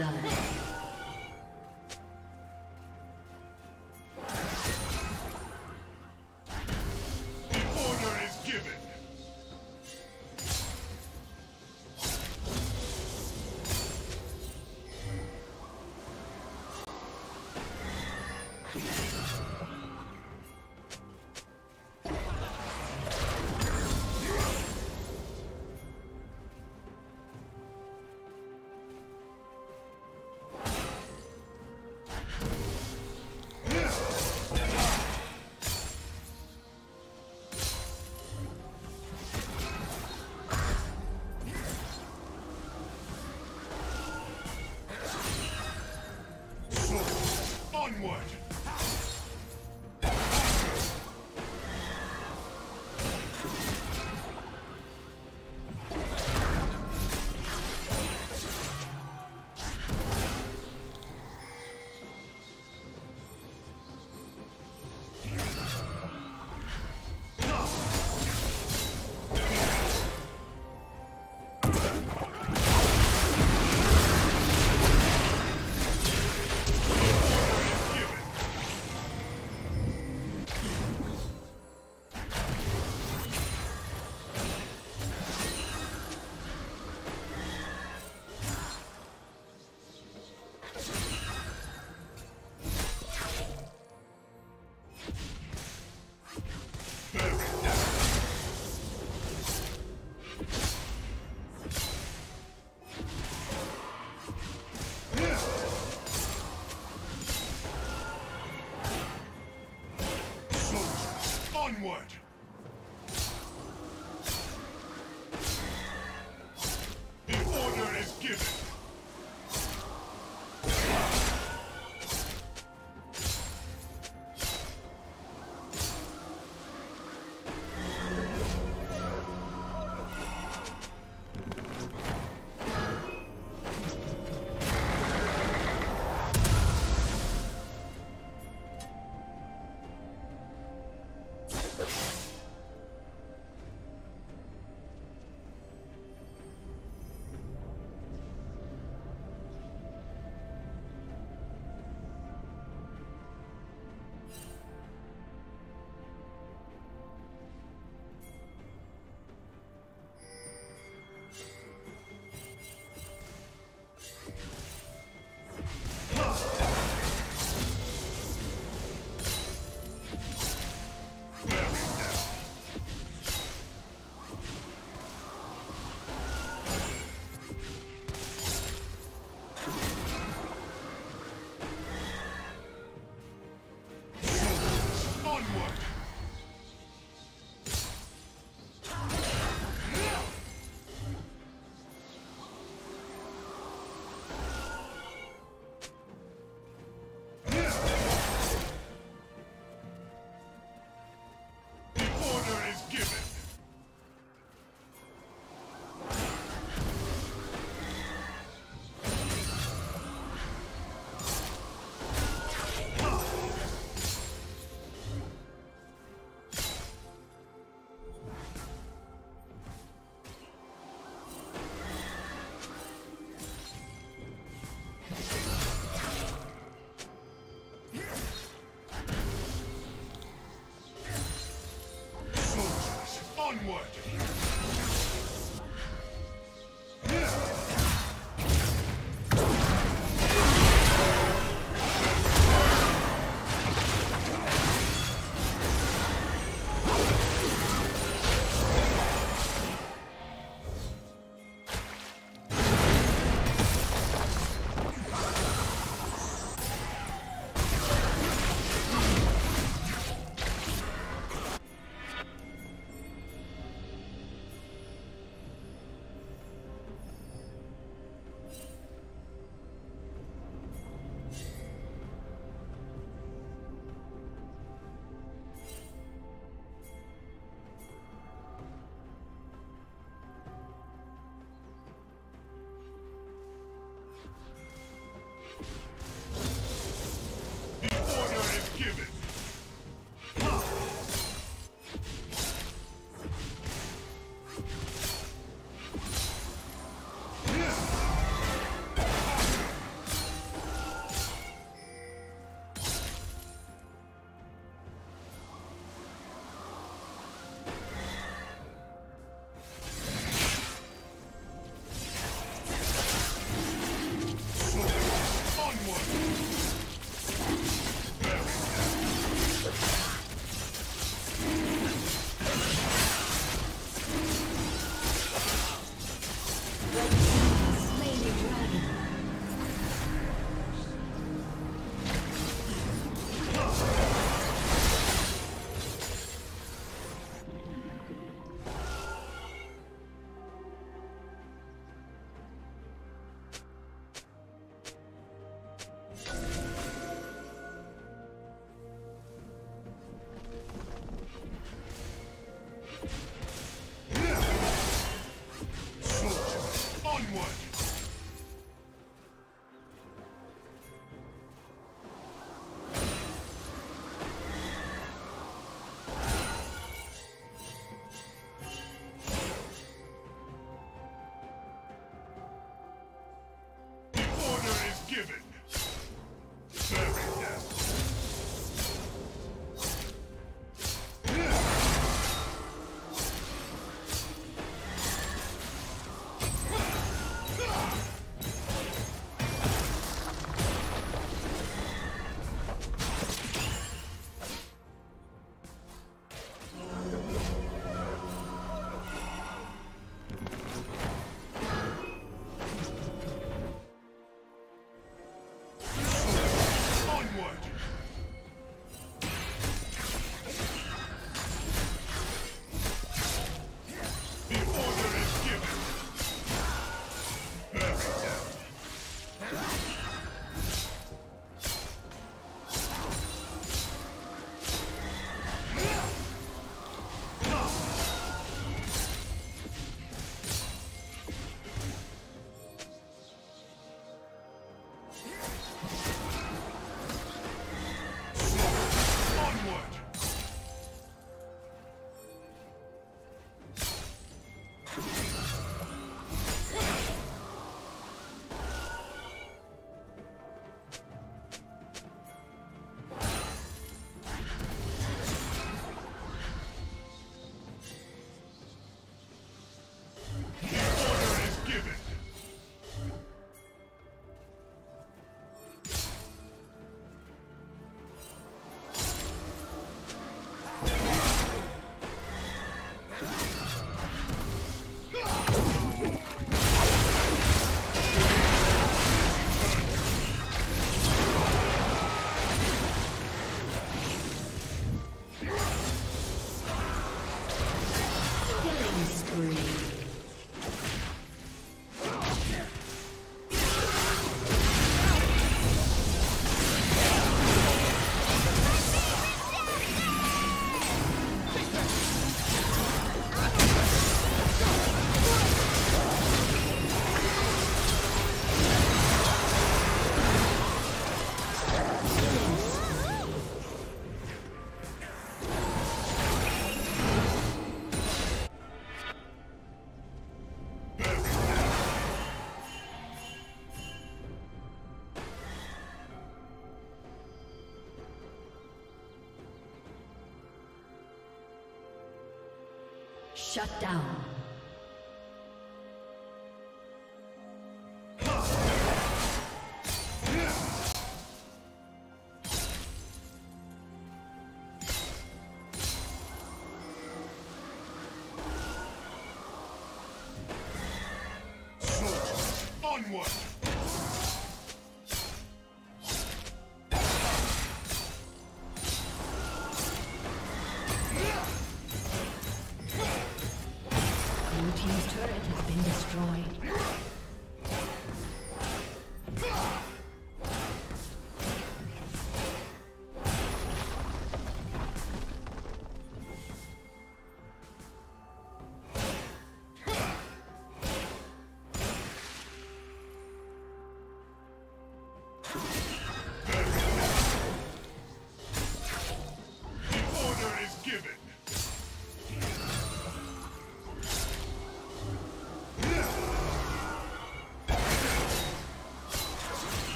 blood. Onward! Shut down.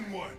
Onward!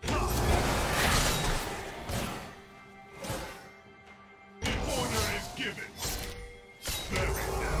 The order is given. Bury them.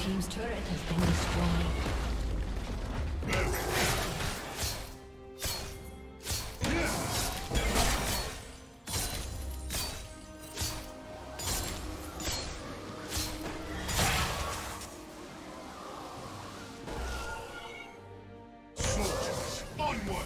Team's turret has been destroyed. Soldiers, onward!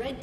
Red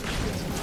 Yes.